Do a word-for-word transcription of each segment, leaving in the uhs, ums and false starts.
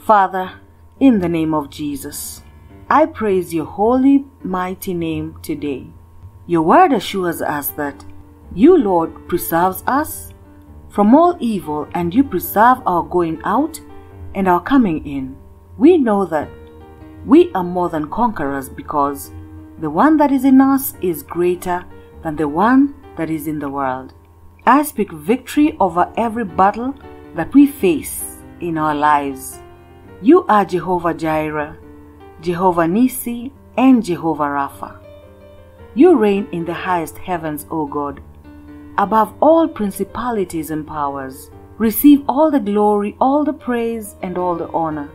Father, in the name of Jesus, I praise your holy, mighty name today. Your word assures us that you, Lord, preserves us from all evil, and you preserve our going out and our coming in. We know that we are more than conquerors because the one that is in us is greater than the one that is in the world. I speak victory over every battle that we face in our lives. You are Jehovah Jireh, Jehovah Nissi, and Jehovah Rapha. You reign in the highest heavens, O God, above all principalities and powers. Receive all the glory, all the praise, and all the honor.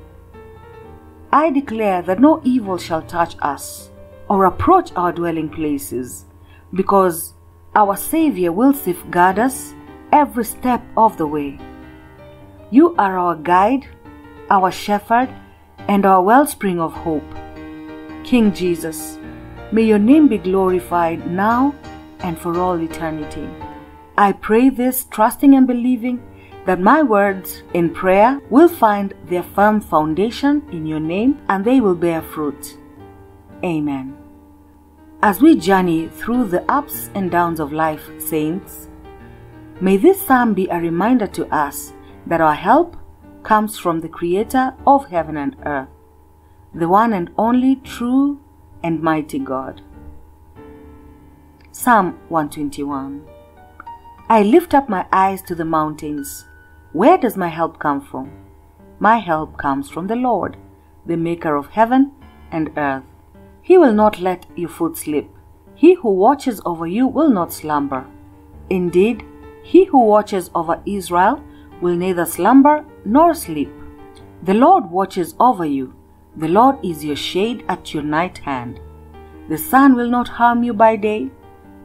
I declare that no evil shall touch us or approach our dwelling places, because our Savior will safeguard us every step of the way. You are our guide, our shepherd, and our wellspring of hope. King Jesus, may your name be glorified now and for all eternity. I pray this, trusting and believing that my words in prayer will find their firm foundation in your name, and they will bear fruit. Amen. As we journey through the ups and downs of life, saints, may this psalm be a reminder to us that our help comes from the Creator of heaven and earth, the one and only true and mighty God. Psalm one twenty-one. I lift up my eyes to the mountains. Where does my help come from? My help comes from the Lord, the maker of heaven and earth. He will not let your foot slip. He who watches over you will not slumber. Indeed, he who watches over Israel will neither slumber nor sleep. The Lord watches over you. The Lord is your shade at your right hand. The sun will not harm you by day,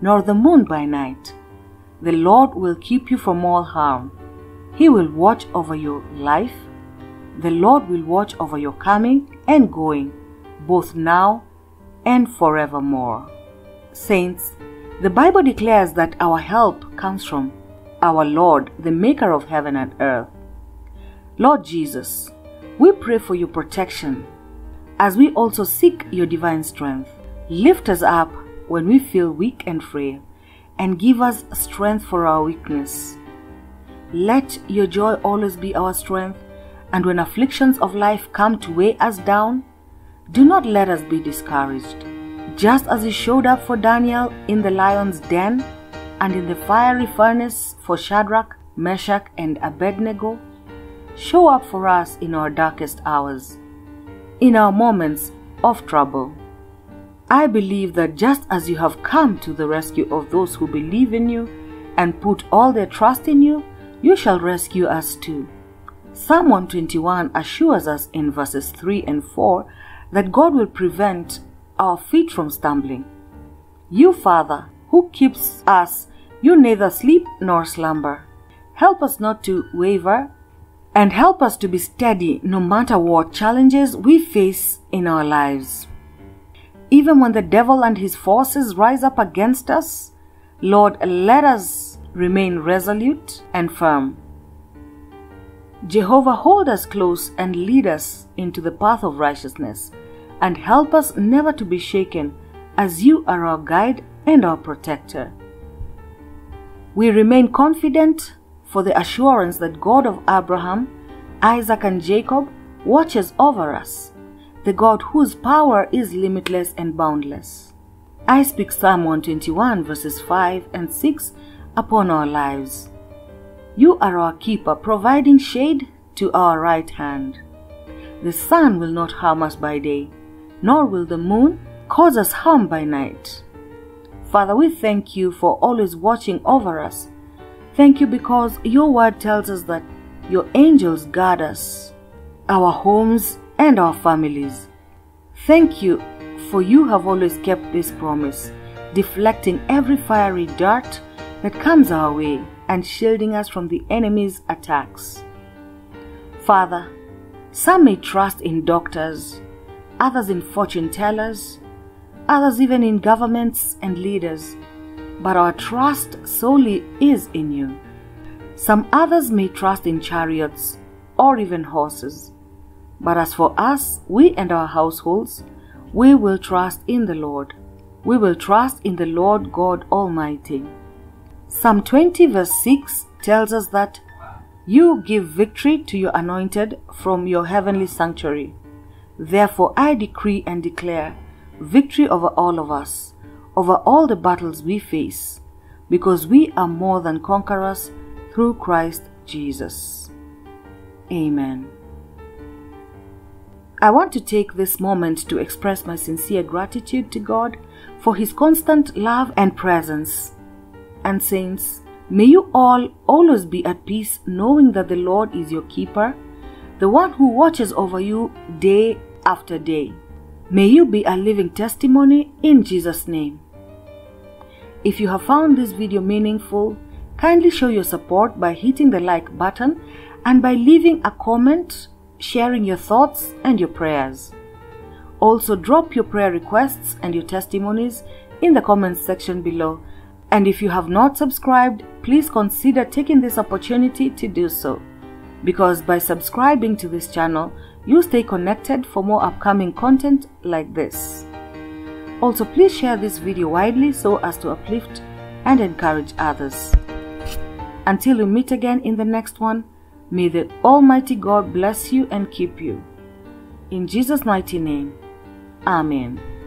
nor the moon by night. The Lord will keep you from all harm. He will watch over your life. The Lord will watch over your coming and going, both now and forevermore. Saints, the Bible declares that our help comes from our Lord, the maker of heaven and earth. Lord Jesus, we pray for your protection as we also seek your divine strength. Lift us up when we feel weak and frail, and give us strength for our weakness. Let your joy always be our strength, and when afflictions of life come to weigh us down, do not let us be discouraged. Just as you showed up for Daniel in the lion's den, and in the fiery furnace for Shadrach, Meshach, and Abednego, show up for us in our darkest hours, in our moments of trouble. I believe that just as you have come to the rescue of those who believe in you and put all their trust in you, you shall rescue us too. Psalm one twenty-one assures us in verses three and four that God will prevent our feet from stumbling. You, Father, who keeps us, you neither sleep nor slumber. Help us not to waver, and help us to be steady no matter what challenges we face in our lives. Even when the devil and his forces rise up against us, Lord, let us remain resolute and firm. Jehovah, hold us close and lead us into the path of righteousness, and help us never to be shaken, as you are our guide and our protector. We remain confident for the assurance that God of Abraham, Isaac, and Jacob watches over us, the God whose power is limitless and boundless. I speak Psalm one twenty-one verses five and six upon our lives. You are our keeper, providing shade to our right hand. The sun will not harm us by day, nor will the moon cause us harm by night. Father, we thank you for always watching over us. Thank you because your word tells us that your angels guard us, our homes, and our families. Thank you for you have always kept this promise, deflecting every fiery dart that comes our way and shielding us from the enemy's attacks. Father, some may trust in doctors, others in fortune tellers, others even in governments and leaders, but our trust solely is in you. Some others may trust in chariots or even horses, But as for us, we and our households, we will trust in the Lord. We will trust in the Lord God Almighty. Psalm twenty verse six tells us that you give victory to your anointed from your heavenly sanctuary. Therefore I decree and declare victory over all of us, over all the battles we face, because we are more than conquerors through Christ Jesus. Amen. I want to take this moment to express my sincere gratitude to God for His constant love and presence. And saints, may you all always be at peace knowing that the Lord is your keeper, the one who watches over you day after day. May you be a living testimony in Jesus' name. If you have found this video meaningful, kindly show your support by hitting the like button and by leaving a comment, sharing your thoughts and your prayers. Also, drop your prayer requests and your testimonies in the comments section below. And if you have not subscribed, please consider taking this opportunity to do so, because by subscribing to this channel, you stay connected for more upcoming content like this. Also, please share this video widely so as to uplift and encourage others. Until we meet again in the next one, may the Almighty God bless you and keep you. In Jesus' mighty name, Amen.